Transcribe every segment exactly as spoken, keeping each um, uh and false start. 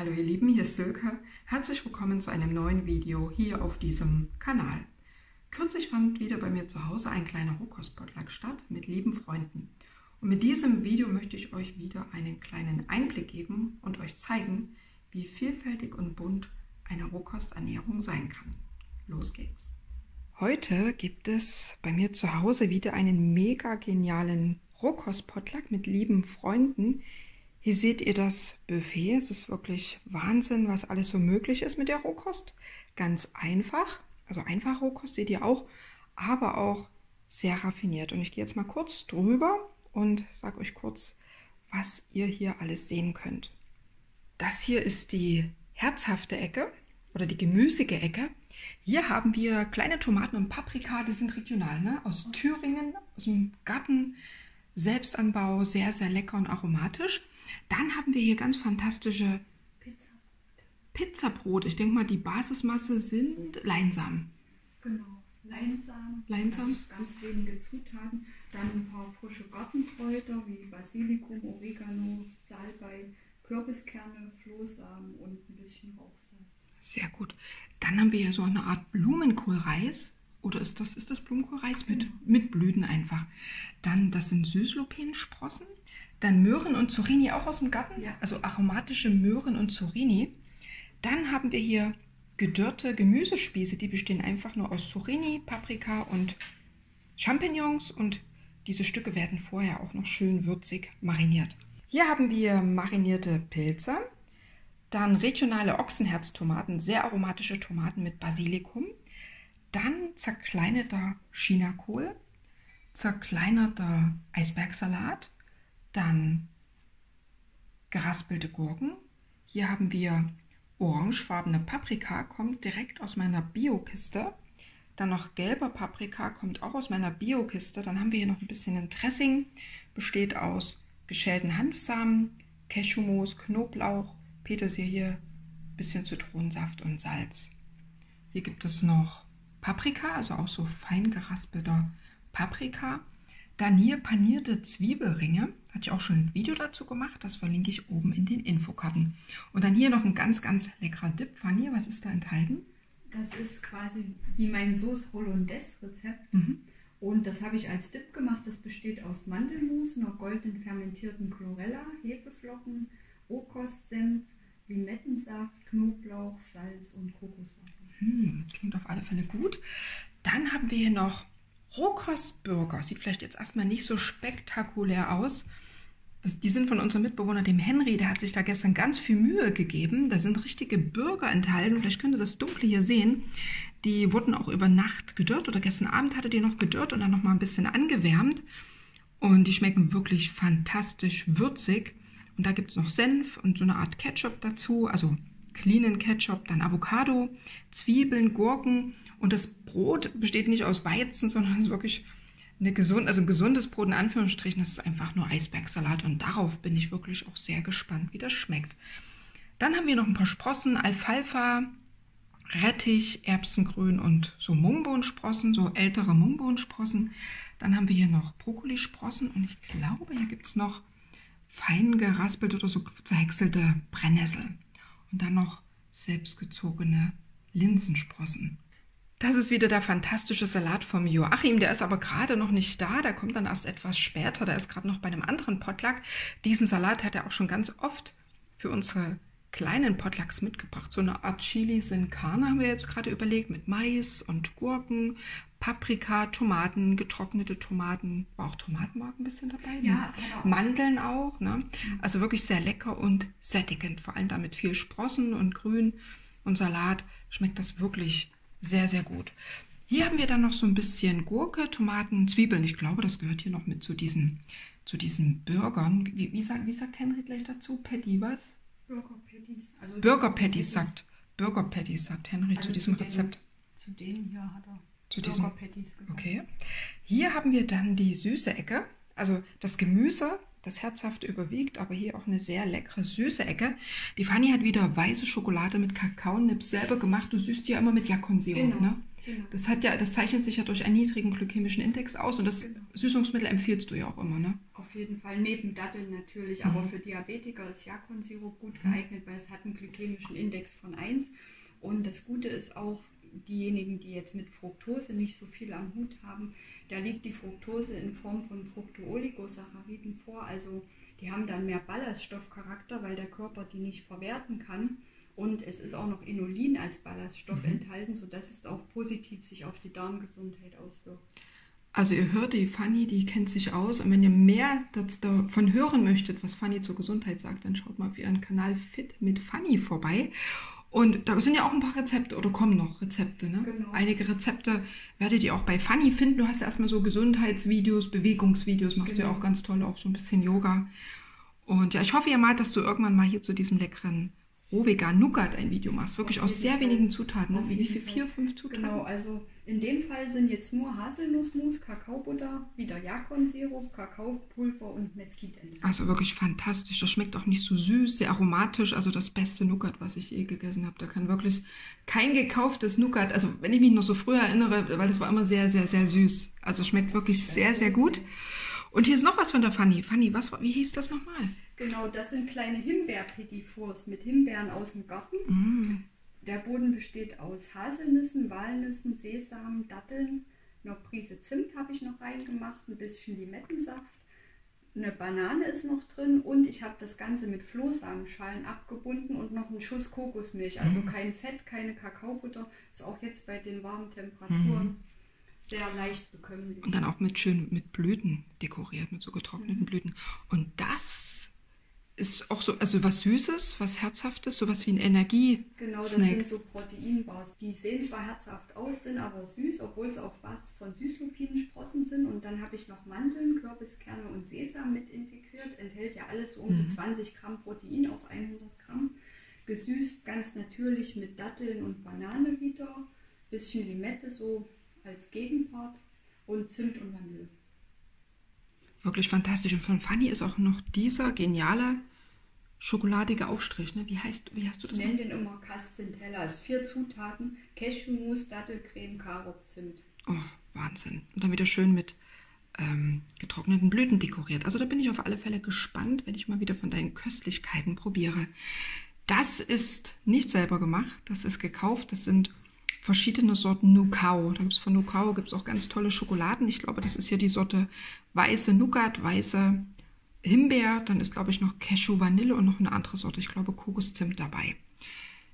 Hallo ihr Lieben, hier ist Silke. Herzlich willkommen zu einem neuen Video hier auf diesem Kanal. Kürzlich fand wieder bei mir zu Hause ein kleiner Rohkost-Potluck statt mit lieben Freunden. Und mit diesem Video möchte ich euch wieder einen kleinen Einblick geben und euch zeigen, wie vielfältig und bunt eine Rohkosternährung sein kann. Los geht's! Heute gibt es bei mir zu Hause wieder einen mega genialen Rohkost-Potluck mit lieben Freunden. Hier seht ihr das Buffet. Es ist wirklich Wahnsinn, was alles so möglich ist mit der Rohkost. Ganz einfach, also einfach Rohkost seht ihr auch, aber auch sehr raffiniert. Und ich gehe jetzt mal kurz drüber und sage euch kurz, was ihr hier alles sehen könnt. Das hier ist die herzhafte Ecke oder die gemüsige Ecke. Hier haben wir kleine Tomaten und Paprika, die sind regional, ne? Aus Thüringen, aus dem Garten, Selbstanbau, sehr, sehr lecker und aromatisch. Dann haben wir hier ganz fantastische Pizzabrot. Ich denke mal, die Basismasse sind Leinsamen. Genau, Leinsamen, Leinsamen. Ganz wenige Zutaten. Dann ein paar frische Gartenkräuter wie Basilikum, Oregano, Salbei, Kürbiskerne, Flohsamen und ein bisschen Rauchsalz. Sehr gut. Dann haben wir hier so eine Art Blumenkohlreis. Oder ist das, ist das Blumenkohlreis mit, genau, mit Blüten einfach. Dann, das sind Süßlupinensprossen. Dann Möhren und Zucchini auch aus dem Garten, ja, also aromatische Möhren und Zucchini. Dann haben wir hier gedörrte Gemüsespieße, die bestehen einfach nur aus Zucchini, Paprika und Champignons. Und diese Stücke werden vorher auch noch schön würzig mariniert. Hier haben wir marinierte Pilze, dann regionale Ochsenherztomaten, sehr aromatische Tomaten mit Basilikum. Dann zerkleinerter Chinakohl, zerkleinerter Eisbergsalat. Dann geraspelte Gurken. Hier haben wir orangefarbene Paprika, kommt direkt aus meiner Biokiste. Dann noch gelber Paprika, kommt auch aus meiner Biokiste. Dann haben wir hier noch ein bisschen ein Dressing, besteht aus geschälten Hanfsamen, Cashewmus, Knoblauch, Petersilie, ein bisschen Zitronensaft und Salz. Hier gibt es noch Paprika, also auch so fein geraspelter Paprika. Dann hier panierte Zwiebelringe, hatte ich auch schon ein Video dazu gemacht, das verlinke ich oben in den Infokarten. Und dann hier noch ein ganz, ganz leckerer Dip. Fanny, was ist da enthalten? Das ist quasi wie mein Sauce Hollandaise Rezept, mhm, und das habe ich als Dip gemacht. Das besteht aus Mandelmus, einer goldenen fermentierten Chlorella, Hefeflocken, Rohkostsenf, Limettensaft, Knoblauch, Salz und Kokoswasser. Hm, klingt auf alle Fälle gut. Dann haben wir hier noch Rohkostburger, sieht vielleicht jetzt erstmal nicht so spektakulär aus. Das, die sind von unserem Mitbewohner, dem Henry, der hat sich da gestern ganz viel Mühe gegeben. Da sind richtige Burger enthalten, vielleicht könnt ihr das Dunkle hier sehen. Die wurden auch über Nacht gedörrt oder gestern Abend hatte die noch gedörrt und dann nochmal ein bisschen angewärmt. Und die schmecken wirklich fantastisch würzig. Und da gibt es noch Senf und so eine Art Ketchup dazu, also cleanen Ketchup, dann Avocado, Zwiebeln, Gurken. Und das Brot besteht nicht aus Weizen, sondern es ist wirklich eine gesunde, also ein gesundes Brot in Anführungsstrichen. Das ist einfach nur Eisbergsalat und darauf bin ich wirklich auch sehr gespannt, wie das schmeckt. Dann haben wir noch ein paar Sprossen, Alfalfa, Rettich, Erbsengrün und so Mungbohnensprossen, so ältere Mungbohnensprossen. Dann haben wir hier noch Brokkolisprossen und ich glaube, hier gibt es noch fein geraspelte oder so zerhäckselte Brennnessel. Und dann noch selbstgezogene Linsensprossen. Das ist wieder der fantastische Salat vom Joachim, der ist aber gerade noch nicht da, der kommt dann erst etwas später, der ist gerade noch bei einem anderen Potluck. Diesen Salat hat er auch schon ganz oft für unsere kleinen Potlucks mitgebracht. So eine Art Chili Sin Carne haben wir jetzt gerade überlegt, mit Mais und Gurken, Paprika, Tomaten, getrocknete Tomaten, war auch Tomatenmark ein bisschen dabei, ja, genau, Mandeln auch, ne? Also wirklich sehr lecker und sättigend, vor allem damit viel Sprossen und Grün und Salat schmeckt das wirklich sehr, sehr gut. Hier haben wir dann noch so ein bisschen Gurke, Tomaten, Zwiebeln, ich glaube, das gehört hier noch mit zu diesen, zu diesen Burgern. Wie, wie, sagt, wie sagt Henry gleich dazu? Patty was? Burger Patties. Also Burger Patties sagt, Burger Patties sagt Henry also zu diesem zu Rezept. Den, zu denen hier hat er. Zu diesem, okay. Hier haben wir dann die süße Ecke, also das Gemüse, das herzhaft überwiegt, aber hier auch eine sehr leckere süße Ecke. Die Fanny hat wieder weiße Schokolade mit Kakaonips selber gemacht, du süßt die ja immer mit Yacon-Sirup, genau, ne? Genau. Das hat ja, das zeichnet sich ja durch einen niedrigen glykämischen Index aus und das genau. Süßungsmittel empfiehlst du ja auch immer, ne? Auf jeden Fall, neben Datteln natürlich, mhm. aber für Diabetiker ist Yacon-Sirup gut mhm. geeignet, weil es hat einen glykämischen Index von eins und das Gute ist auch, diejenigen, die jetzt mit Fructose nicht so viel am Hut haben, da liegt die Fructose in Form von Fructooligosacchariden vor, also die haben dann mehr Ballaststoffcharakter, weil der Körper die nicht verwerten kann. Und es ist auch noch Inulin als Ballaststoff mhm. enthalten, sodass es auch positiv sich auf die Darmgesundheit auswirkt. Also ihr hört, die Fanny, die kennt sich aus. Und wenn ihr mehr davon hören möchtet, was Fanny zur Gesundheit sagt, dann schaut mal auf ihren Kanal Fit mit Fanny vorbei. Und da sind ja auch ein paar Rezepte oder kommen noch Rezepte, ne? Genau. Einige Rezepte werdet ihr auch bei Fanny finden. Du hast ja erstmal so Gesundheitsvideos, Bewegungsvideos, machst genau. du ja auch ganz toll, auch so ein bisschen Yoga. Und ja, ich hoffe ja mal, dass du irgendwann mal hier zu diesem leckeren Rohvegan Nougat ein Video machst, wirklich aus sehr Fall. wenigen Zutaten, ne? Wie viel, vier, fünf Zutaten? Genau, also in dem Fall sind jetzt nur Haselnussmus, Kakaobutter, wieder Yacon-Sirup, Kakaopulver und Mesquite enthalten. Also wirklich fantastisch, das schmeckt auch nicht so süß, sehr aromatisch, also das beste Nougat, was ich je gegessen habe. Da kann wirklich kein gekauftes Nougat, also wenn ich mich noch so früher erinnere, weil das war immer sehr, sehr, sehr süß. Also schmeckt wirklich sehr, sehr gut. Und hier ist noch was von der Fanny. Fanny, was, wie hieß das nochmal? Genau, das sind kleine Himbeer-Petifurs mit Himbeeren aus dem Garten. Mm. Der Boden besteht aus Haselnüssen, Walnüssen, Sesam, Datteln, noch Prise Zimt habe ich noch reingemacht, ein bisschen Limettensaft, eine Banane ist noch drin und ich habe das Ganze mit Flohsamenschalen abgebunden und noch einen Schuss Kokosmilch. Also mm. kein Fett, keine Kakaobutter, ist auch jetzt bei den warmen Temperaturen. Mm. Sehr leicht bekömmlich. Und dann auch mit schön mit Blüten dekoriert, mit so getrockneten mhm. Blüten. Und das ist auch so, also was Süßes, was Herzhaftes, sowas wie ein Energie. Genau, das sind so Proteinbars. Die sehen zwar herzhaft aus, sind aber süß, obwohl es auf Basis von Süßlupinensprossen sind. Und dann habe ich noch Mandeln, Kürbiskerne und Sesam mit integriert. Enthält ja alles so um die mhm. zwanzig Gramm Protein auf hundert Gramm. Gesüßt ganz natürlich mit Datteln und Banane wieder. Bisschen Limette so als Gegenpart und Zimt und Vanille. Wirklich fantastisch. Und von Fanny ist auch noch dieser geniale schokoladige Aufstrich. Ne? Wie, heißt, wie hast du das? Ich nenne den immer Kastentella. Also vier Zutaten: Cashewmus, Dattelcreme, Karob, Zimt. Oh, Wahnsinn. Und dann wieder schön mit ähm, getrockneten Blüten dekoriert. Also da bin ich auf alle Fälle gespannt, wenn ich mal wieder von deinen Köstlichkeiten probiere. Das ist nicht selber gemacht, das ist gekauft. Das sind verschiedene Sorten Nukau. Da gibt es von Nukau gibt's auch ganz tolle Schokoladen. Ich glaube, das ist hier die Sorte weiße Nougat, weiße Himbeer. Dann ist, glaube ich, noch Cashew Vanille und noch eine andere Sorte. Ich glaube, Kokoszimt dabei.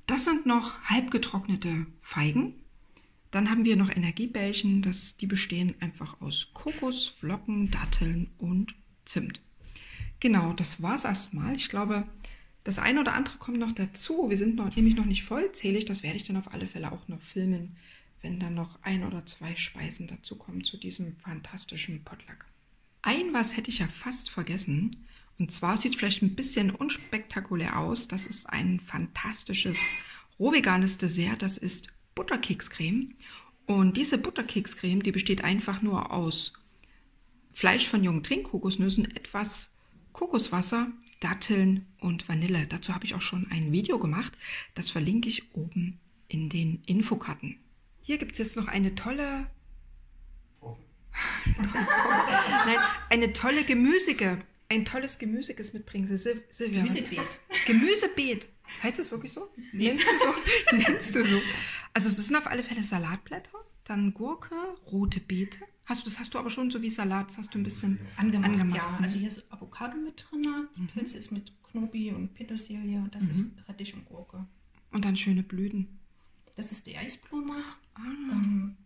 Das sind noch halbgetrocknete Feigen. Dann haben wir noch Energiebällchen. Das, die bestehen einfach aus Kokos, Flocken, Datteln und Zimt. Genau, das war es erstmal. Ich glaube, das eine oder andere kommt noch dazu. Wir sind noch, nämlich noch nicht vollzählig. Das werde ich dann auf alle Fälle auch noch filmen, wenn dann noch ein oder zwei Speisen dazukommen zu diesem fantastischen Potluck. Ein was hätte ich ja fast vergessen. Und zwar sieht es vielleicht ein bisschen unspektakulär aus. Das ist ein fantastisches rohveganes Dessert. Das ist Butterkekscreme. Und diese Butterkekscreme, die besteht einfach nur aus Fleisch von jungen Trinkkokosnüssen, etwas Kokoswasser, Datteln und Vanille. Dazu habe ich auch schon ein Video gemacht. Das verlinke ich oben in den Infokarten. Hier gibt es jetzt noch eine tolle, Nein, eine tolle Gemüsige, ein tolles Gemüsiges mitbringen. Silvia, Gemüse was ist das? Gemüsebeet. Heißt das wirklich so? Nee. Nennst du so? Nennst du so? Also es sind auf alle Fälle Salatblätter, dann Gurke, rote Beete. Hast du, das hast du aber schon so wie Salat, das hast du ein bisschen angemacht. angemacht ja, also hier ist Avocado mit drin, die Pilze mhm. ist mit Knobi und Petersilie und das mhm. ist Rettich und Gurke. Und dann schöne Blüten. Das ist die Eisblume. Ah. Ähm,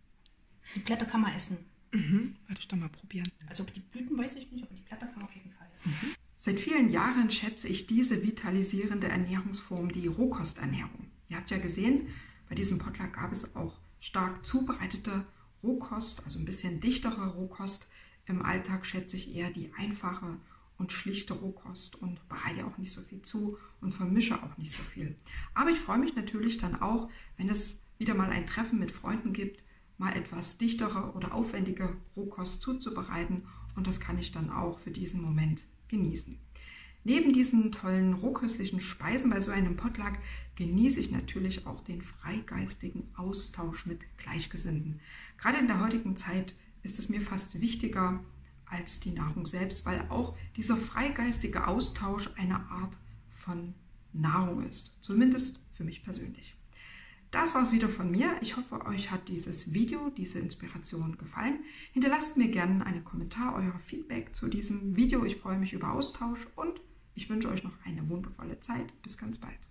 die Blätter kann man essen. Mhm. Warte, ich doch mal probieren. Also die Blüten weiß ich nicht, aber die Blätter kann man auf jeden Fall essen. Mhm. Seit vielen Jahren schätze ich diese vitalisierende Ernährungsform, die Rohkosternährung. Ihr habt ja gesehen, bei diesem Potluck gab es auch stark zubereitete Rohkost, also ein bisschen dichtere Rohkost. Im Alltag schätze ich eher die einfache und schlichte Rohkost und bereite auch nicht so viel zu und vermische auch nicht so viel. Aber ich freue mich natürlich dann auch, wenn es wieder mal ein Treffen mit Freunden gibt, mal etwas dichtere oder aufwendige Rohkost zuzubereiten und das kann ich dann auch für diesen Moment genießen. Neben diesen tollen rohköstlichen Speisen bei so einem Potluck genieße ich natürlich auch den freigeistigen Austausch mit Gleichgesinnten. Gerade in der heutigen Zeit ist es mir fast wichtiger als die Nahrung selbst, weil auch dieser freigeistige Austausch eine Art von Nahrung ist. Zumindest für mich persönlich. Das war's wieder von mir. Ich hoffe, euch hat dieses Video, diese Inspiration gefallen. Hinterlasst mir gerne einen Kommentar, euer Feedback zu diesem Video. Ich freue mich über Austausch und ich wünsche euch noch eine wundervolle Zeit. Bis ganz bald.